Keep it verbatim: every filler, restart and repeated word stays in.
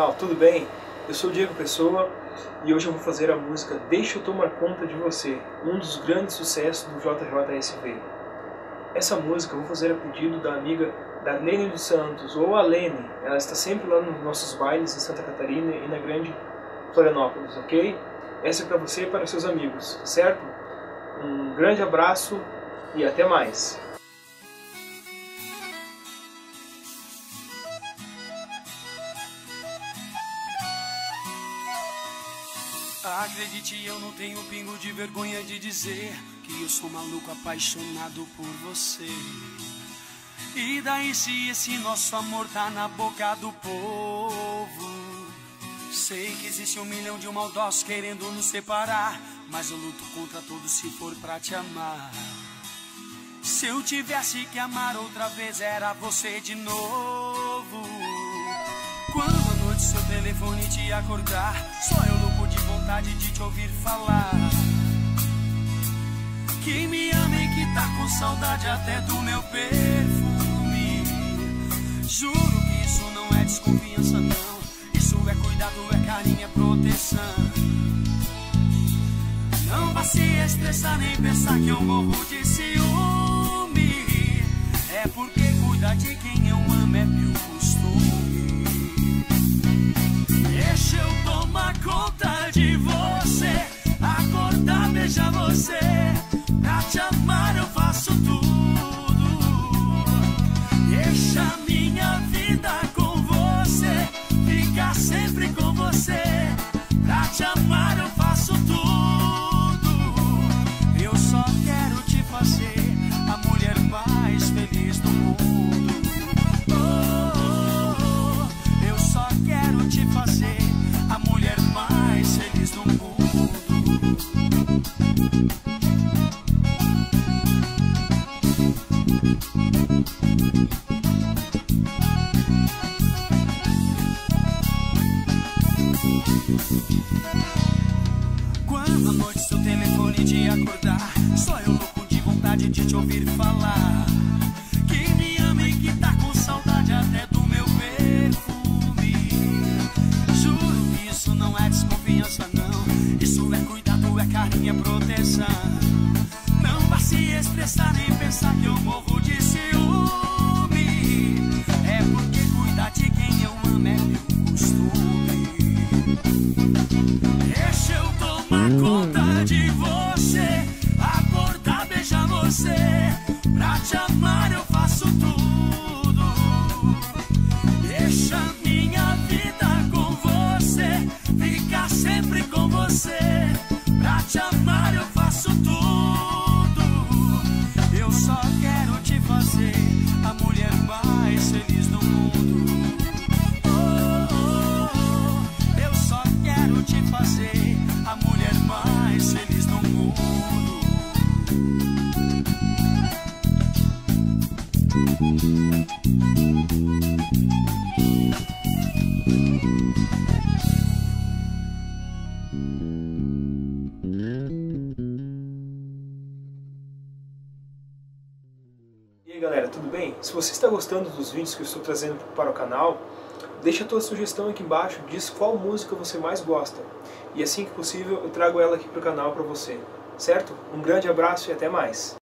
canal, tudo bem? Eu sou o Diego Pessoa e hoje eu vou fazer a música Deixa Eu Tomar Conta de Você, um dos grandes sucessos do J J S V. Essa música eu vou fazer a pedido da amiga da Lene dos Santos, ou a Lene, ela está sempre lá nos nossos bailes em Santa Catarina e na Grande Florianópolis, ok? Essa é para você e para seus amigos, certo? Um grande abraço e até mais! Acredite, eu não tenho um pingo de vergonha de dizer que eu sou maluco apaixonado por você. E daí se esse nosso amor tá na boca do povo? Sei que existe um milhão de maldosos querendo nos separar, mas eu luto contra todos se for pra te amar. Se eu tivesse que amar outra vez era você de novo. Quando à noite seu telefone te acordar, só eu louco de vontade de te ouvir falar que me ama e que tá com saudade até do meu perfume. Juro que isso não é desconfiança não, isso é cuidado, é carinho, é proteção. Não vá se estressar nem pensar que eu morro de ciúme, é porque cuidar de quem eu amo é meu costume. Deixa eu tomar conta de você, acordar, beijar você, pra te amar eu faço tudo. Deixa a minha vida com você, ficar sempre com você, pra te amar eu faço tudo. Eu só quero te fazer a mulher mais feliz do mundo. Oh, oh, oh. Eu só quero te fazer a mulher mais feliz do mundo. Quando à noite seu telefone te acordar, só eu louco de vontade de te ouvir falar que me ama e que tá com saudade até do meu perfume. Juro que isso não é desconfiança não, isso é cuidado, é carinho, é proteção. Não vá se estressar nem pensar que eu morro de ciúme, é porque cuidar de quem eu amo é meu costume. Deixa eu tomar conta de você, acordar, beijar você, pra te amar eu faço tudo. Deixa minha vida com você, ficar sempre com você, pra te amar eu faço tudo. Eu só quero te fazer a mulher mais feliz do mundo. Te fazer a mulher mais feliz do mundo. E aí galera, tudo bem? Se você está gostando dos vídeos que eu estou trazendo para o canal, deixa a tua sugestão aqui embaixo, diz qual música você mais gosta. E assim que possível eu trago ela aqui pro canal para você. Certo? Um grande abraço e até mais!